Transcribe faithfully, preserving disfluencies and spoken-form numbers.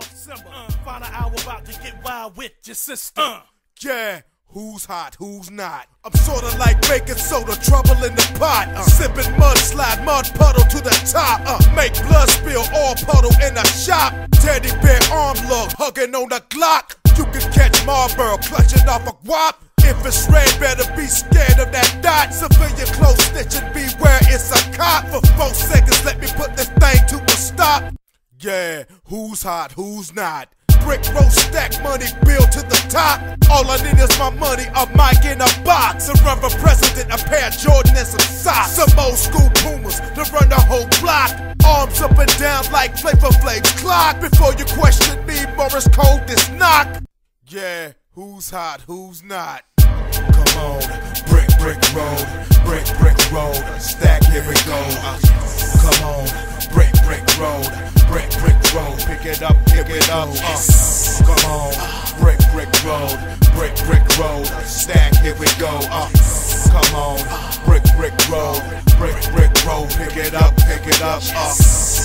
soft simmer. Uh, Find out I'm about to get wild with your sister. Uh, yeah, who's hot, who's not? I'm sorta like baking soda, trouble in the pot. Uh, Sipping mudslide, mud puddle to the top. Uh, make blood spill, all puddle in the shop. Teddy bear arm lug, hugging on the Glock. You can catch Marlboro clutching off a wop. If it's red, better be scared of that dot. Civilian close snitching, beware, it's a cop. For four seconds, let me put this thing to a stop. Yeah, who's hot, who's not? Brick roll stack, money bill to the top. All I need is my money, a mic in a box. A rubber president, a pair of Jordan and some socks. Some old school boomers to run the whole block. Arms up and down like Flavor Flav's clock. Before you question me, Morris cold this knock. Yeah, who's hot, who's not? Come on, brick, brick road, brick, brick road, stack, here we go. Come on, brick, brick road, brick, brick road, pick it up, pick it up. Uh. Come on, brick, brick road, brick, brick road, stack, here we go. Uh. Come on, brick, brick road, brick, brick road, pick it up, pick it up. Uh.